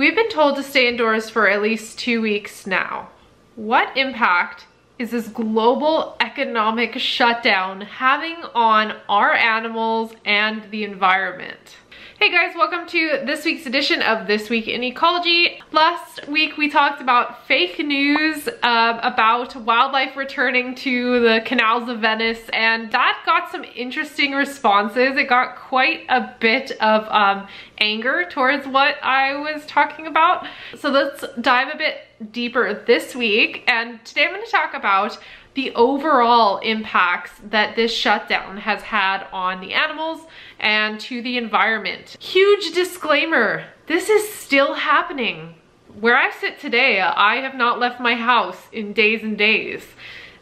We've been told to stay indoors for at least 2 weeks now. What impact is this global economic shutdown having on our animals and the environment? Hey guys, welcome to this week's edition of This Week in Ecology. Last week we talked about fake news about wildlife returning to the canals of Venice, and that got some interesting responses. It got quite a bit of anger towards what I was talking about. So let's dive a bit deeper this week, and today I'm going to talk about the overall impacts that this shutdown has had on the animals and to the environment. Huge disclaimer, this is still happening. Where I sit today, I have not left my house in days and days.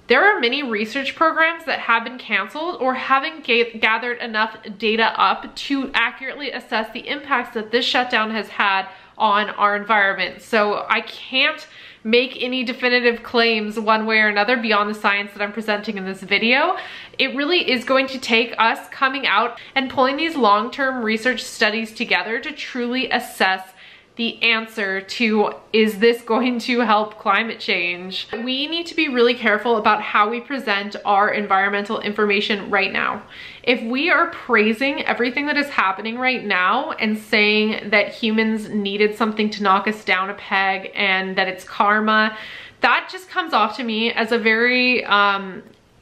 There are many research programs that have been canceled or haven't gathered enough data up to accurately assess the impacts that this shutdown has had on our environment. So I can't make any definitive claims one way or another beyond the science that I'm presenting in this video. It really is going to take us coming out and pulling these long-term research studies together to truly assess the answer to, is this going to help climate change? We need to be really careful about how we present our environmental information right now. If we are praising everything that is happening right now and saying that humans needed something to knock us down a peg and that it's karma, that just comes off to me as a very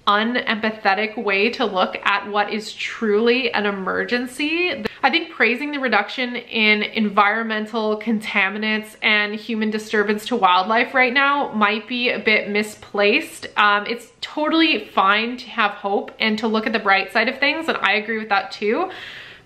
unempathetic way to look at what is truly an emergency. I think praising the reduction in environmental contaminants and human disturbance to wildlife right now might be a bit misplaced. It's totally fine to have hope and to look at the bright side of things, and I agree with that too.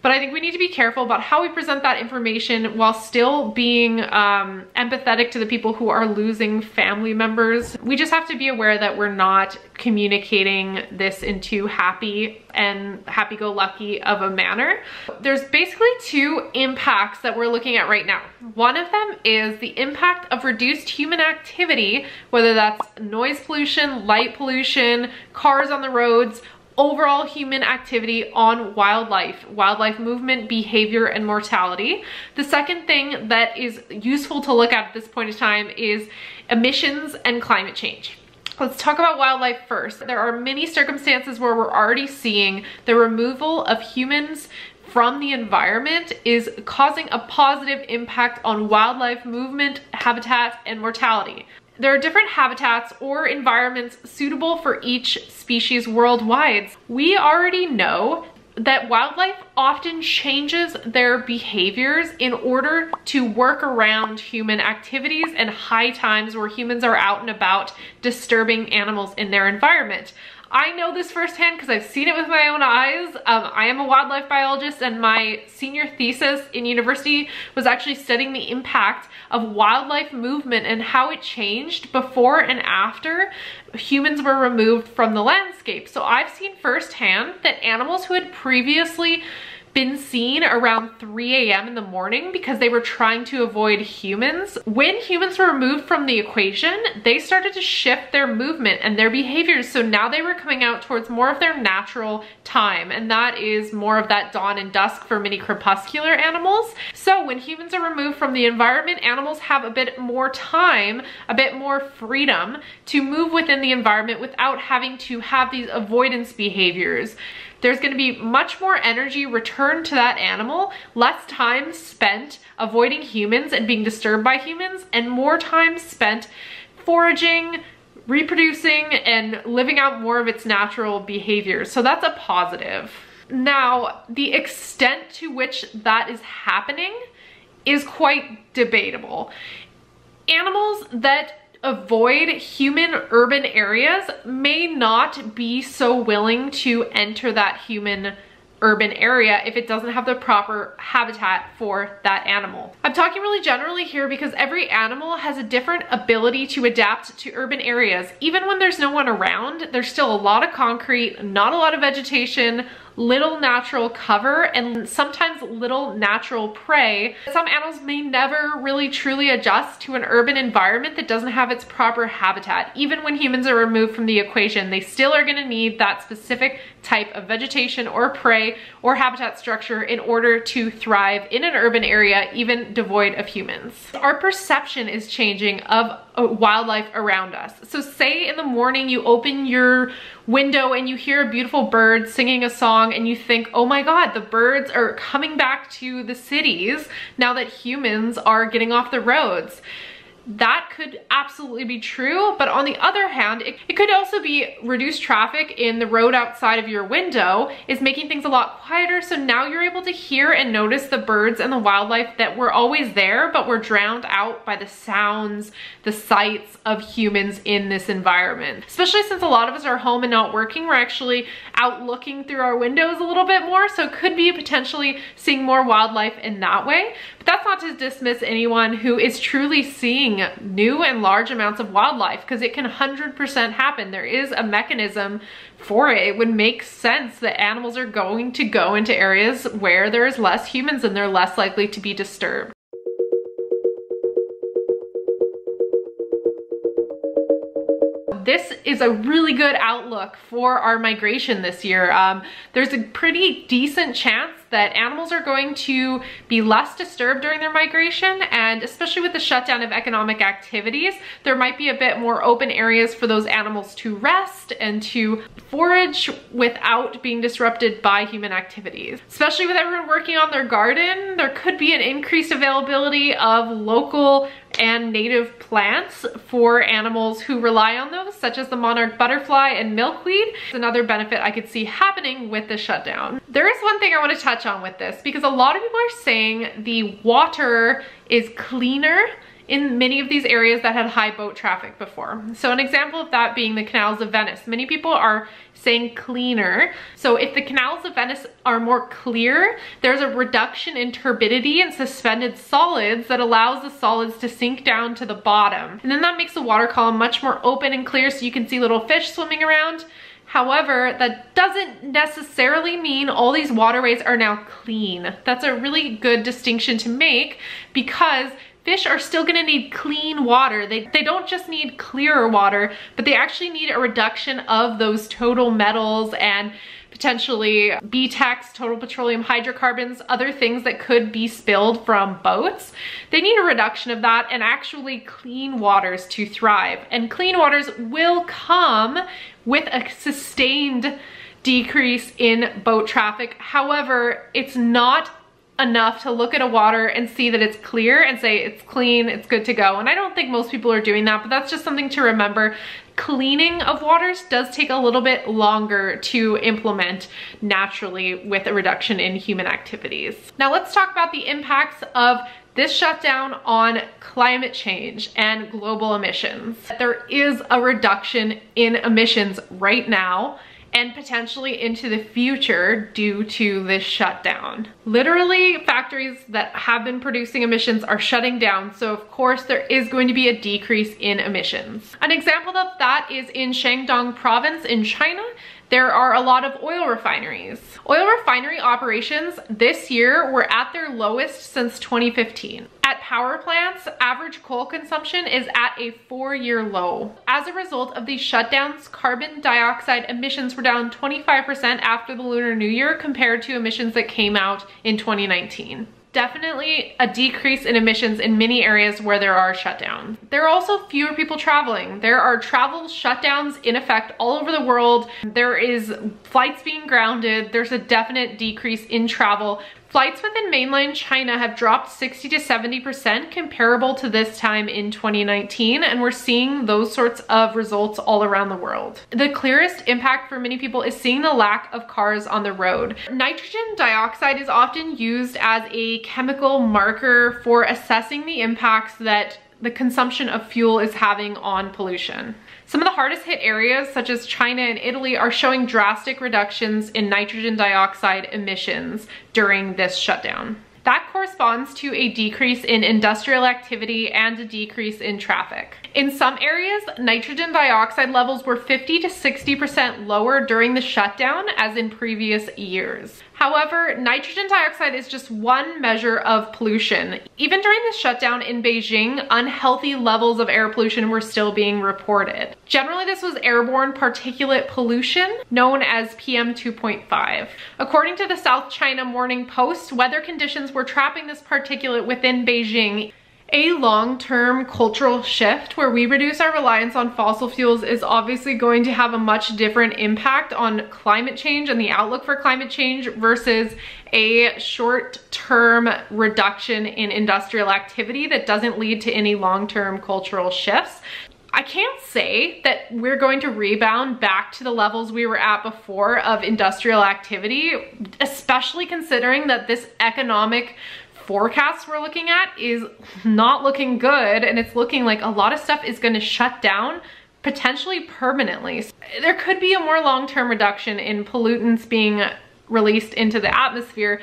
But I think we need to be careful about how we present that information while still being empathetic to the people who are losing family members. We just have to be aware that we're not communicating this in too happy and happy-go-lucky of a manner. There's basically two impacts that we're looking at right now. One of them is the impact of reduced human activity, whether that's noise pollution, light pollution, cars on the roads, overall human activity on wildlife movement, behavior, and mortality. The second thing that is useful to look at this point in time is emissions and climate change. Let's talk about wildlife first. There are many circumstances where we're already seeing the removal of humans from the environment is causing a positive impact on wildlife movement, habitat, and mortality. There are different habitats or environments suitable for each species worldwide. We already know that wildlife often changes their behaviors in order to work around human activities and high times where humans are out and about disturbing animals in their environment. I know this firsthand because I've seen it with my own eyes. I am a wildlife biologist, and my senior thesis in university was actually studying the impact of wildlife movement and how it changed before and after humans were removed from the landscape. So I've seen firsthand that animals who had previously been seen around 3 a.m. in the morning because they were trying to avoid humans. When humans were removed from the equation, they started to shift their movement and their behaviors. So now they were coming out towards more of their natural time, and that is more of that dawn and dusk for many crepuscular animals. So when humans are removed from the environment, animals have a bit more time, a bit more freedom to move within the environment without having to have these avoidance behaviors. There's going to be much more energy returned to that animal, less time spent avoiding humans and being disturbed by humans, and more time spent foraging, reproducing, and living out more of its natural behavior. So that's a positive. Now, the extent to which that is happening is quite debatable. Animals that avoid human urban areas may not be so willing to enter that human urban area if it doesn't have the proper habitat for that animal. I'm talking really generally here because every animal has a different ability to adapt to urban areas. Even when there's no one around, there's still a lot of concrete, not a lot of vegetation, little natural cover and sometimes little natural prey. Some animals may never really truly adjust to an urban environment that doesn't have its proper habitat. Even when humans are removed from the equation, they still are going to need that specific type of vegetation or prey or habitat structure in order to thrive in an urban area, even devoid of humans. Our perception is changing of wildlife around us. So say in the morning you open your window and you hear a beautiful bird singing a song and you think, oh my God, the birds are coming back to the cities now that humans are getting off the roads. That could absolutely be true, but on the other hand, it could also be reduced traffic in the road outside of your window is making things a lot quieter, so now you're able to hear and notice the birds and the wildlife that were always there, but were drowned out by the sounds, the sights of humans in this environment. Especially since a lot of us are home and not working, we're actually out looking through our windows a little bit more, so it could be potentially seeing more wildlife in that way. But that's not to dismiss anyone who is truly seeing new and large amounts of wildlife, because it can 100% happen. There is a mechanism for it. It would make sense that animals are going to go into areas where there is less humans and they're less likely to be disturbed. This is a really good outlook for our migration this year. There's a pretty decent chance that animals are going to be less disturbed during their migration, and especially with the shutdown of economic activities, there might be a bit more open areas for those animals to rest and to forage without being disrupted by human activities. Especially with everyone working on their garden, there could be an increased availability of local and native plants for animals who rely on those, such as the monarch butterfly and milkweed. It's another benefit I could see happening with the shutdown. There is one thing I want to touch on with this, because a lot of people are saying the water is cleaner in many of these areas that had high boat traffic before. So an example of that being the canals of Venice. Many people are saying cleaner. So if the canals of Venice are more clear, there's a reduction in turbidity and suspended solids that allows the solids to sink down to the bottom. And then that makes the water column much more open and clear, so you can see little fish swimming around. However, that doesn't necessarily mean all these waterways are now clean. That's a really good distinction to make, because fish are still gonna need clean water. They don't just need clearer water, but they actually need a reduction of those total metals and potentially BTEX, total petroleum hydrocarbons, other things that could be spilled from boats. They need a reduction of that and actually clean waters to thrive. And clean waters will come with a sustained decrease in boat traffic. However, it's not enough to look at a water and see that it's clear and say it's clean, it's good to go. And I don't think most people are doing that, but that's just something to remember. Cleaning of waters does take a little bit longer to implement naturally with a reduction in human activities. Now let's talk about the impacts of this shutdown on climate change and global emissions. There is a reduction in emissions right now and potentially into the future due to this shutdown. Literally, factories that have been producing emissions are shutting down, so of course there is going to be a decrease in emissions. An example of that is in Shandong province in China. There are a lot of oil refineries. Oil refinery operations this year were at their lowest since 2015. At power plants, average coal consumption is at a 4-year low. As a result of these shutdowns, carbon dioxide emissions were down 25% after the Lunar New Year compared to emissions that came out in 2019. Definitely a decrease in emissions in many areas where there are shutdowns. There are also fewer people traveling. There are travel shutdowns in effect all over the world. There is flights being grounded. There's a definite decrease in travel. Flights within mainland China have dropped 60 to 70% comparable to this time in 2019, and we're seeing those sorts of results all around the world. The clearest impact for many people is seeing the lack of cars on the road. Nitrogen dioxide is often used as a chemical marker for assessing the impacts that the consumption of fuel is having on pollution. Some of the hardest hit areas, such as China and Italy, are showing drastic reductions in nitrogen dioxide emissions during this shutdown. That corresponds to a decrease in industrial activity and a decrease in traffic. In some areas, nitrogen dioxide levels were 50 to 60% lower during the shutdown as in previous years. However, nitrogen dioxide is just one measure of pollution. Even during the shutdown in Beijing, unhealthy levels of air pollution were still being reported. Generally, this was airborne particulate pollution, known as PM 2.5. According to the South China Morning Post, weather conditions were trapping this particulate within Beijing. A long-term cultural shift where we reduce our reliance on fossil fuels is obviously going to have a much different impact on climate change and the outlook for climate change versus a short-term reduction in industrial activity that doesn't lead to any long-term cultural shifts. I can't say that we're going to rebound back to the levels we were at before of industrial activity, especially considering that this economic forecast we're looking at is not looking good, and it's looking like a lot of stuff is going to shut down potentially permanently. So there could be a more long-term reduction in pollutants being released into the atmosphere,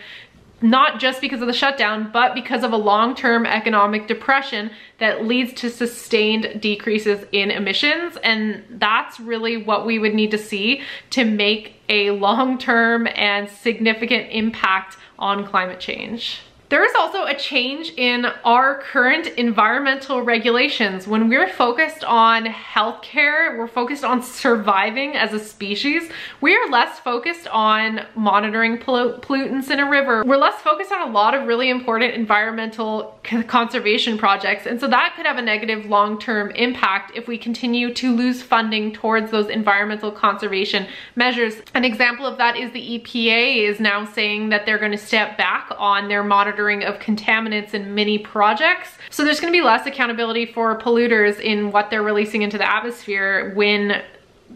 not just because of the shutdown, but because of a long-term economic depression that leads to sustained decreases in emissions. And that's really what we would need to see to make a long-term and significant impact on climate change. There is also a change in our current environmental regulations. When we're focused on healthcare, we're focused on surviving as a species. We are less focused on monitoring pollutants in a river. We're less focused on a lot of really important environmental conservation projects. And so that could have a negative long-term impact if we continue to lose funding towards those environmental conservation measures. An example of that is the EPA is now saying that they're going to step back on their monitoring of contaminants in many projects. So there's going to be less accountability for polluters in what they're releasing into the atmosphere when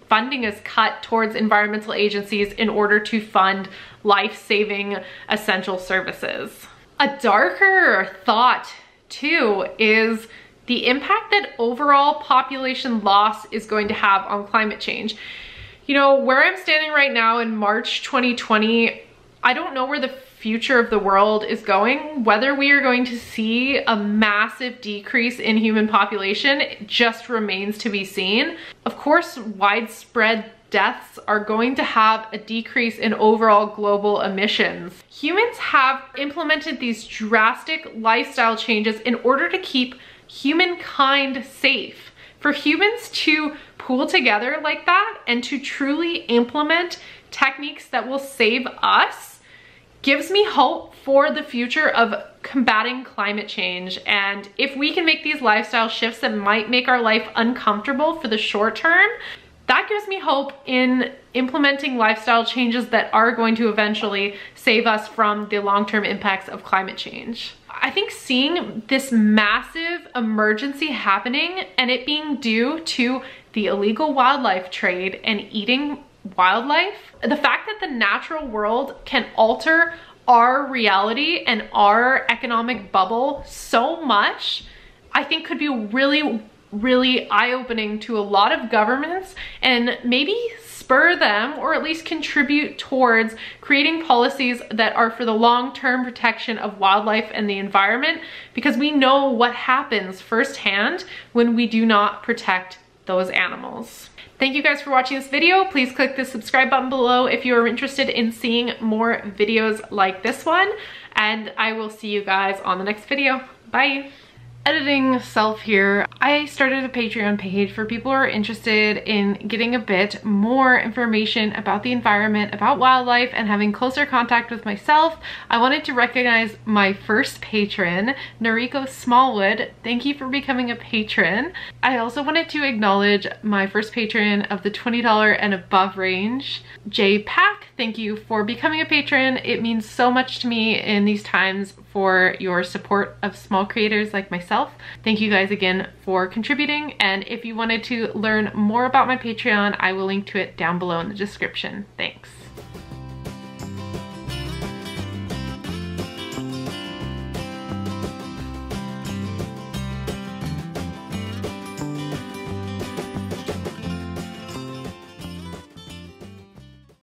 funding is cut towards environmental agencies in order to fund life-saving essential services. A darker thought too is the impact that overall population loss is going to have on climate change. You know, where I'm standing right now in March 2020, I don't know where the future of the world is going, whether we are going to see a massive decrease in human population just remains to be seen. Of course, widespread deaths are going to have a decrease in overall global emissions. Humans have implemented these drastic lifestyle changes in order to keep humankind safe. For humans to pool together like that and to truly implement techniques that will save us gives me hope for the future of combating climate change. And if we can make these lifestyle shifts that might make our life uncomfortable for the short term, that gives me hope in implementing lifestyle changes that are going to eventually save us from the long-term impacts of climate change. I think seeing this massive emergency happening and it being due to the illegal wildlife trade and eating wildlife, the fact that the natural world can alter our reality and our economic bubble so much, I think could be really, really eye-opening to a lot of governments and maybe spur them or at least contribute towards creating policies that are for the long-term protection of wildlife and the environment, because we know what happens firsthand when we do not protect those animals. Thank you guys for watching this video. Please click the subscribe button below if you are interested in seeing more videos like this one. And I will see you guys on the next video. Bye. Editing self here. I started a Patreon page for people who are interested in getting a bit more information about the environment, about wildlife, and having closer contact with myself. I wanted to recognize my first patron, Nariko Smallwood. Thank you for becoming a patron. I also wanted to acknowledge my first patron of the $20 and above range, Jay Pack. Thank you for becoming a patron. It means so much to me in these times for your support of small creators like myself. Thank you guys again for contributing, and if you wanted to learn more about my Patreon, I will link to it down below in the description. Thanks.